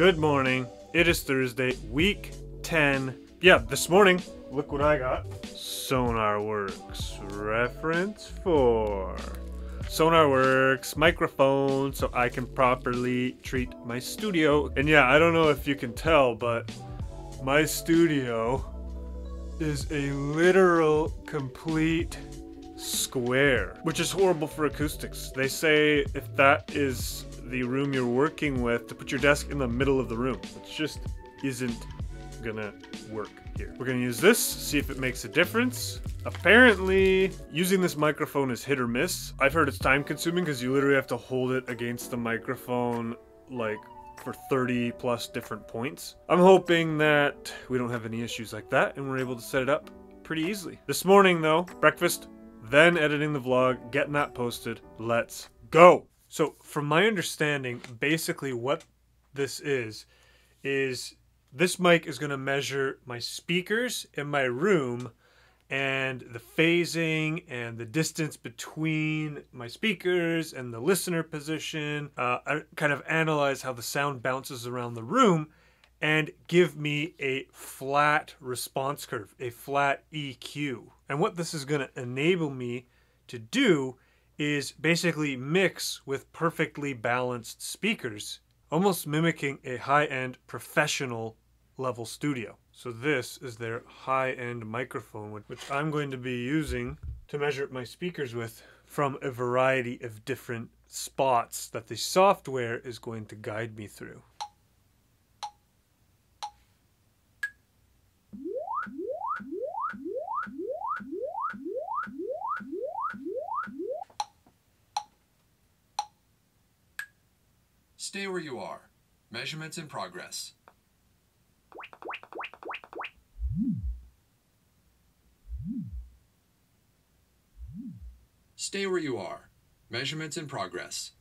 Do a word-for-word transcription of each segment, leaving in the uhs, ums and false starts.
Good morning. It is Thursday, week ten. Yeah, this morning, look what I got. Sonarworks Reference four. Sonarworks microphone, so I can properly treat my studio. And yeah, I don't know if you can tell, but my studio is a literal complete square, which is horrible for acoustics. They say if that is the room you're working with, to put your desk in the middle of the room. It just isn't gonna work here. We're gonna use this, see if it makes a difference. Apparently, using this microphone is hit or miss. I've heard it's time consuming because you literally have to hold it against the microphone like for thirty plus different points. I'm hoping that we don't have any issues like that and we're able to set it up pretty easily. This morning though, breakfast, then editing the vlog, getting that posted. Let's go. So from my understanding, basically what this is, is this mic is gonna measure my speakers in my room and the phasing and the distance between my speakers and the listener position. Uh, I kind of analyze how the sound bounces around the room and give me a flat response curve, a flat E Q. And what this is gonna enable me to do is basically mix with perfectly balanced speakers, almost mimicking a high-end professional level studio. So this is their high-end microphone, which I'm going to be using to measure my speakers with from a variety of different spots that the software is going to guide me through. Stay where you are. Measurements in progress. Stay where you are. Measurements in progress.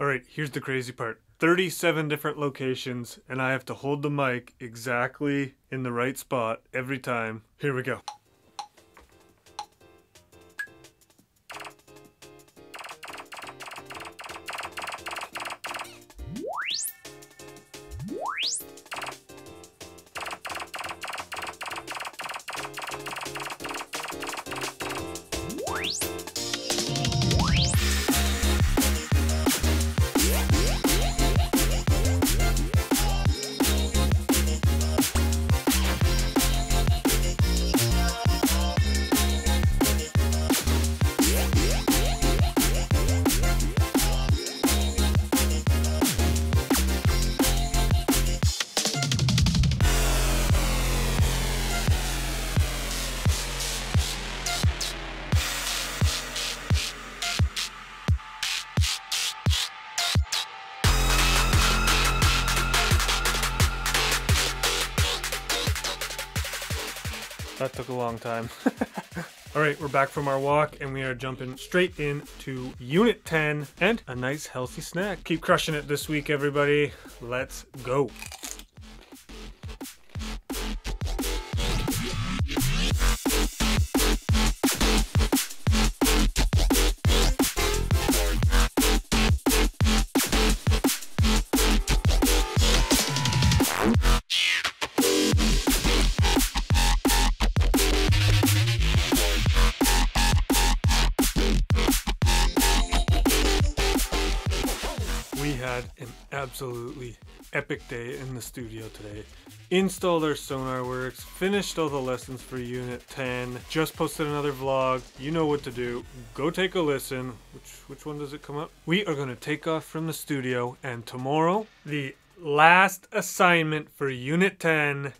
All right, here's the crazy part. thirty-seven different locations, and I have to hold the mic exactly in the right spot every time. Here we go. That took a long time. All right, we're back from our walk and we are jumping straight into unit ten and a nice healthy snack. Keep crushing it this week, everybody. Let's go. An absolutely epic day in the studio today. Installed our Sonarworks, finished all the lessons for unit ten, just posted another vlog. You know what to do. Go take a listen. Which, which one does it come up? We are gonna take off from the studio, and tomorrow, the last assignment for unit ten,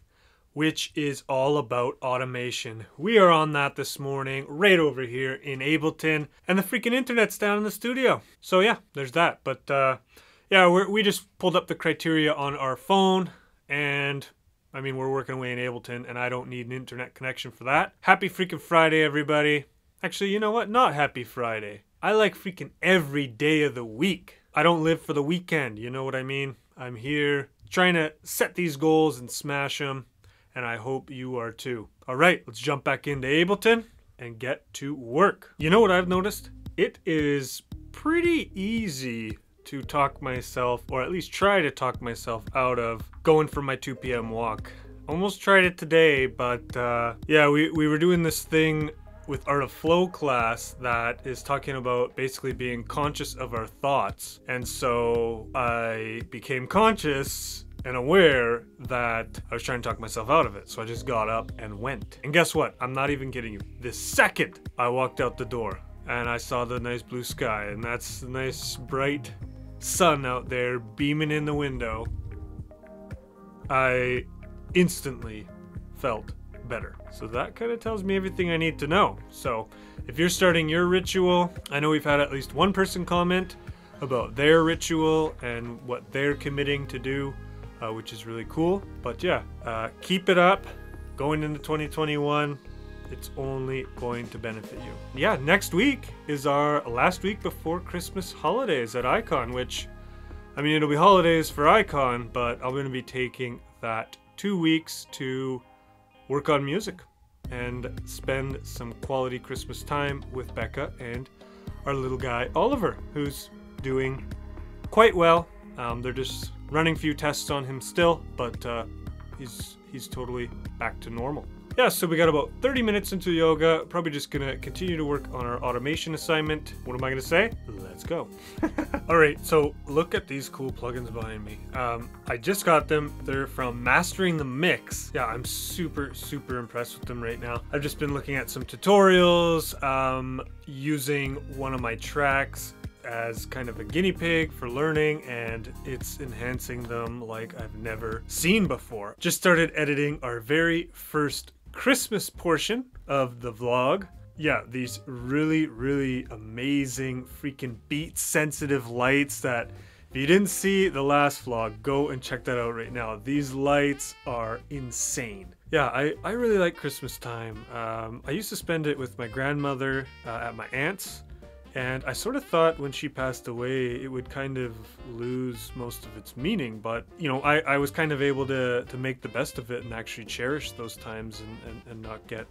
which is all about automation. We are on that this morning, right over here in Ableton, and the freaking internet's down in the studio. So yeah, there's that, but uh, yeah, we're, we just pulled up the criteria on our phone, and I mean, we're working away in Ableton, and I don't need an internet connection for that. Happy freaking Friday, everybody. Actually, you know what? Not happy Friday. I like freaking every day of the week. I don't live for the weekend, you know what I mean? I'm here trying to set these goals and smash them, and I hope you are too. All right, let's jump back into Ableton and get to work. You know what I've noticed? It is pretty easy to talk myself, or at least try to talk myself out of going for my two p m walk. Almost tried it today, but uh, yeah, we, we were doing this thing with Art of Flow class that is talking about basically being conscious of our thoughts. And so I became conscious and aware that I was trying to talk myself out of it. So I just got up and went. And guess what? I'm not even kidding you. The second I walked out the door and I saw the nice blue sky, and that's the nice bright sun out there beaming in the window, I instantly felt better. So that kind of tells me everything I need to know. So if you're starting your ritual, I know we've had at least one person comment about their ritual and what they're committing to do, uh, which is really cool. But yeah, uh, keep it up going into twenty twenty-one. It's only going to benefit you. Yeah, next week is our last week before Christmas holidays at Icon, which, I mean, it'll be holidays for Icon, but I'm going to be taking that two weeks to work on music and spend some quality Christmas time with Becca and our little guy Oliver, who's doing quite well. Um, they're just running a few tests on him still, but uh, he's he's totally back to normal. Yeah, so we got about thirty minutes into yoga. Probably just gonna continue to work on our automation assignment. What am I gonna say? Let's go. All right, so look at these cool plugins behind me. Um, I just got them. They're from Mastering the Mix. Yeah, I'm super, super impressed with them right now. I've just been looking at some tutorials, um, using one of my tracks as kind of a guinea pig for learning, and it's enhancing them like I've never seen before. Just started editing our very first Christmas portion of the vlog. Yeah, these really, really amazing freaking beat sensitive lights that if you didn't see the last vlog, go and check that out right now. These lights are insane. Yeah, I, I really like Christmas time. Um, I used to spend it with my grandmother uh, at my aunt's, and I sort of thought when she passed away, it would kind of lose most of its meaning. But, you know, I, I was kind of able to, to make the best of it and actually cherish those times and, and, and not get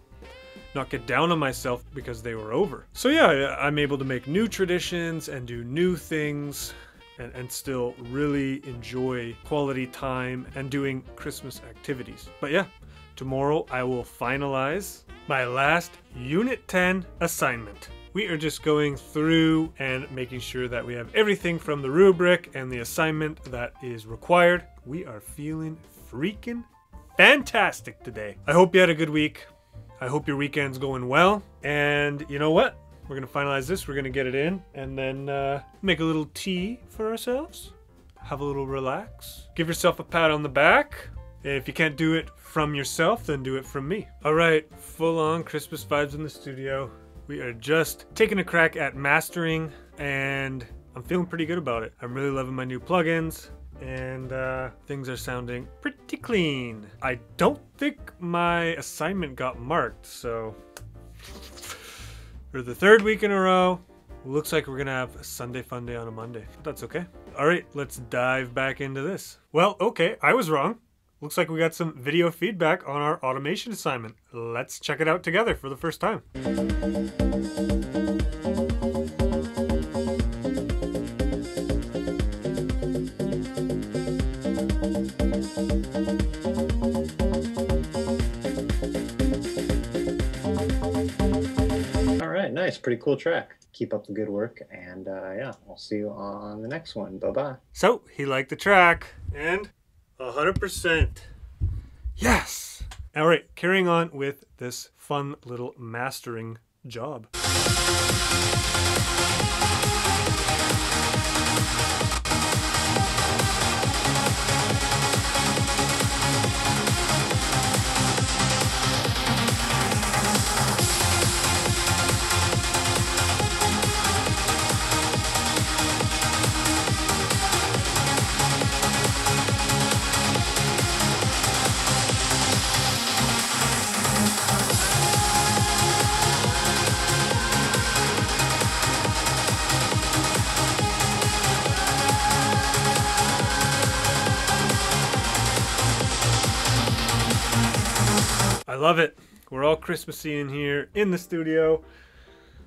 not get down on myself because they were over. So yeah, I'm able to make new traditions and do new things and, and still really enjoy quality time and doing Christmas activities. But yeah, tomorrow I will finalize my last Unit ten assignment. We are just going through and making sure that we have everything from the rubric and the assignment that is required. We are feeling freaking fantastic today. I hope you had a good week. I hope your weekend's going well. And you know what? We're gonna finalize this, we're gonna get it in, and then uh, make a little tea for ourselves. Have a little relax. Give yourself a pat on the back. And if you can't do it from yourself, then do it from me. All right, full on Christmas vibes in the studio. We are just taking a crack at mastering, and I'm feeling pretty good about it. I'm really loving my new plugins, and uh, things are sounding pretty clean. I don't think my assignment got marked, so for the third week in a row, looks like we're gonna have a Sunday fun day on a Monday. But that's okay. All right, let's dive back into this. Well, okay, I was wrong. Looks like we got some video feedback on our automation assignment. Let's check it out together for the first time. All right, nice, pretty cool track. Keep up the good work, and uh, yeah, I'll see you on the next one. Bye-bye. So, he liked the track, and one hundred percent. Yes! All right, carrying on with this fun little mastering job. love it. We're all Christmassy in here in the studio.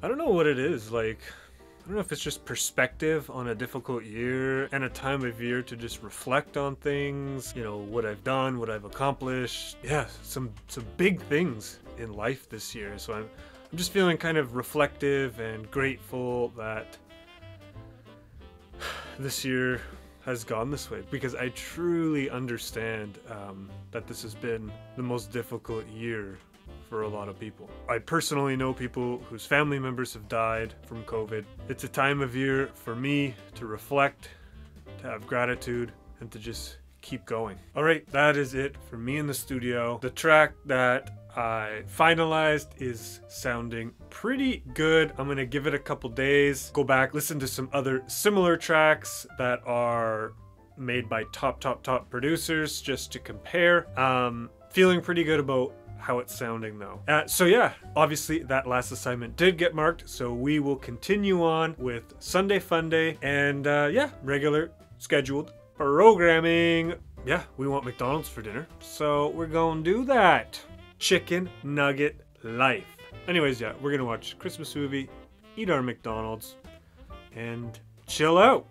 I don't know what it is, like, I don't know if it's just perspective on a difficult year and a time of year to just reflect on things, you know, what I've done, what I've accomplished. Yeah, some some big things in life this year. So I'm, I'm just feeling kind of reflective and grateful that this year has gone this way, because I truly understand um, that this has been the most difficult year for a lot of people. I personally know people whose family members have died from COVID. It's a time of year for me to reflect, to have gratitude, and to just keep going. All right, that is it for me in the studio. The track that I finalized is sounding pretty good. I'm gonna give it a couple days, go back, listen to some other similar tracks that are made by top, top, top producers just to compare. Um, feeling pretty good about how it's sounding though. Uh, so yeah, obviously that last assignment did get marked, so we will continue on with Sunday Funday and uh, yeah, regular scheduled programming. Yeah, we want McDonald's for dinner, so we're gonna do that. Chicken nugget life. Anyways, yeah, we're gonna watch Christmas movie, eat our McDonald's, and chill out.